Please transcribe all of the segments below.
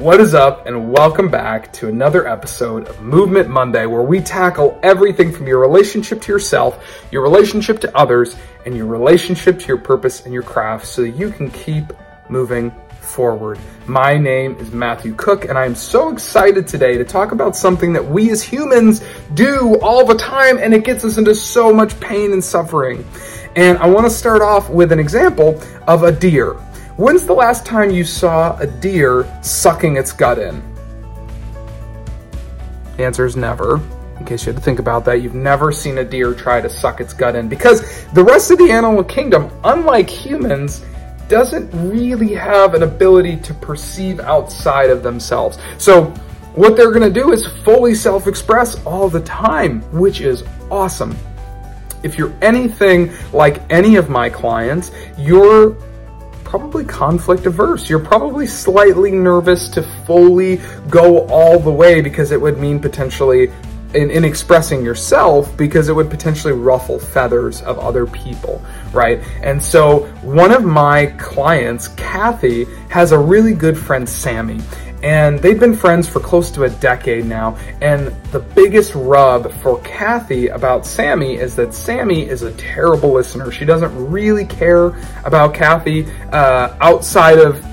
What is up, and welcome back to another episode of Movement Monday, where we tackle everything from your relationship to yourself, your relationship to others, and your relationship to your purpose and your craft so that you can keep moving forward. My name is Matthew Cook, and I'm so excited today to talk about something that we as humans do all the time, and it gets us into so much pain and suffering. And I want to start off with an example of a deer. When's the last time you saw a deer sucking its gut in? The answer is never. In case you had to think about that, you've never seen a deer try to suck its gut in, because the rest of the animal kingdom, unlike humans, doesn't really have an ability to perceive outside of themselves. So what they're going to do is fully self-express all the time, which is awesome. If you're anything like any of my clients, you're probably conflict averse. You're probably slightly nervous to fully go all the way, because it would mean potentially in expressing yourself, because it would potentially ruffle feathers of other people, right? And so one of my clients, Kathy, has a really good friend, Sammy, and they've been friends for close to a decade now. And the biggest rub for Kathy about Sammy is that Sammy is a terrible listener. She doesn't really care about Kathy outside of,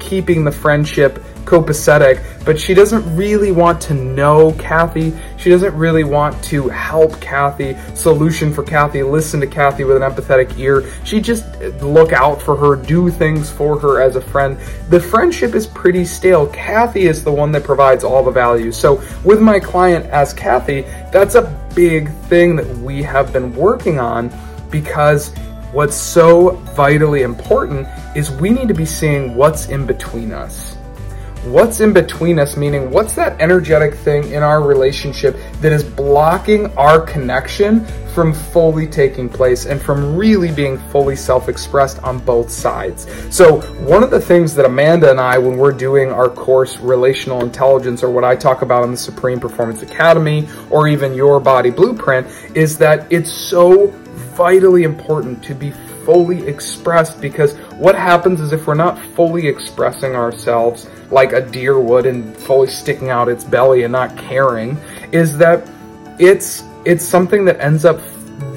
keeping the friendship copacetic, but she doesn't really want to know Kathy. She doesn't really want to help Kathy, solution for Kathy, listen to Kathy with an empathetic ear. She just look out for her, do things for her as a friend. The friendship is pretty stale. Kathy is the one that provides all the value. So with my client as Kathy, that's a big thing that we have been working on, because what's so vitally important is we need to be seeing what's in between us. What's in between us, meaning what's that energetic thing in our relationship that is blocking our connection from fully taking place and from really being fully self-expressed on both sides. So one of the things that Amanda and I, when we're doing our course, Relational Intelligence, or what I talk about in the Supreme Performance Academy, or even Your Body Blueprint, is that it's so vitally important to be fully expressed, because what happens is if we're not fully expressing ourselves like a deer would and fully sticking out its belly and not caring, is that it's something that ends up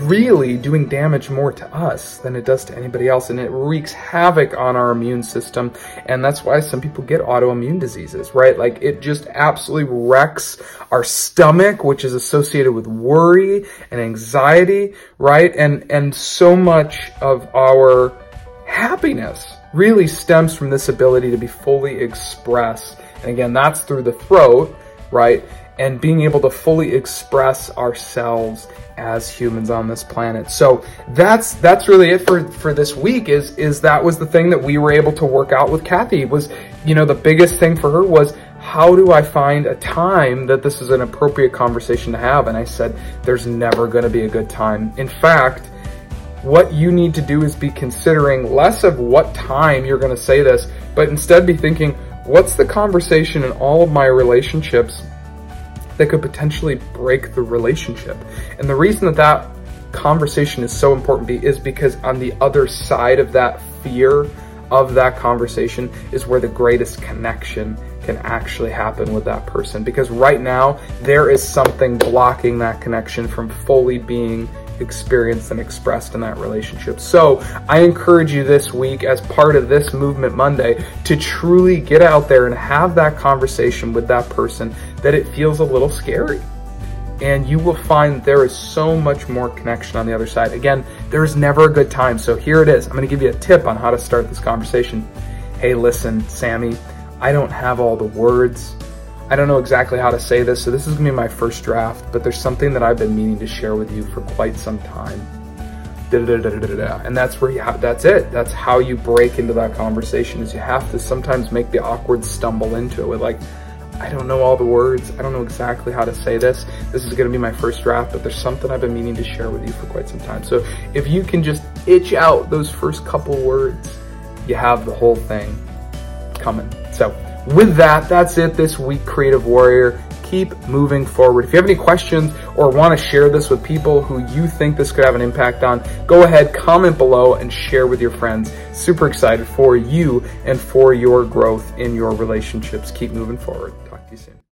really doing damage more to us than it does to anybody else, and it wreaks havoc on our immune system. And that's why some people get autoimmune diseases, right? Like, it just absolutely wrecks our stomach, which is associated with worry and anxiety, right? And so much of our happiness really stems from this ability to be fully expressed. And again, that's through the throat, right? And being able to fully express ourselves as humans on this planet. So that's really it for this week. Is that was the thing that we were able to work out with Kathy. Was, the biggest thing for her was, how do I find a time that this is an appropriate conversation to have? And I said, there's never going to be a good time. In fact, what you need to do is be considering less of what time you're going to say this, but instead be thinking, what's the conversation in all of my relationships that could potentially break the relationship? And the reason that that conversation is so important is because on the other side of that fear of that conversation is where the greatest connection can actually happen with that person. Because right now, there is something blocking that connection from fully being experienced and expressed in that relationship. So I encourage you this week, as part of this Movement Monday, to truly get out there and have that conversation with that person that it feels a little scary. And you will find there is so much more connection on the other side. Again, there's never a good time. So here it is. I'm going to give you a tip on how to start this conversation. Hey, listen, Sammy, I don't have all the words. I don't know exactly how to say this, so this is gonna be my first draft, but there's something that I've been meaning to share with you for quite some time. And that's where you have, that's it. That's how you break into that conversation, is you have to sometimes make the awkward stumble into it with, like, I don't know all the words. I don't know exactly how to say this. This is gonna be my first draft, but there's something I've been meaning to share with you for quite some time. So if you can just itch out those first couple words, you have the whole thing coming. So with that, that's it this week, Creative Warrior. keep moving forward. If you have any questions or want to share this with people who you think this could have an impact on, go ahead, comment below, and share with your friends. Super excited for you and for your growth in your relationships. Keep moving forward. Talk to you soon.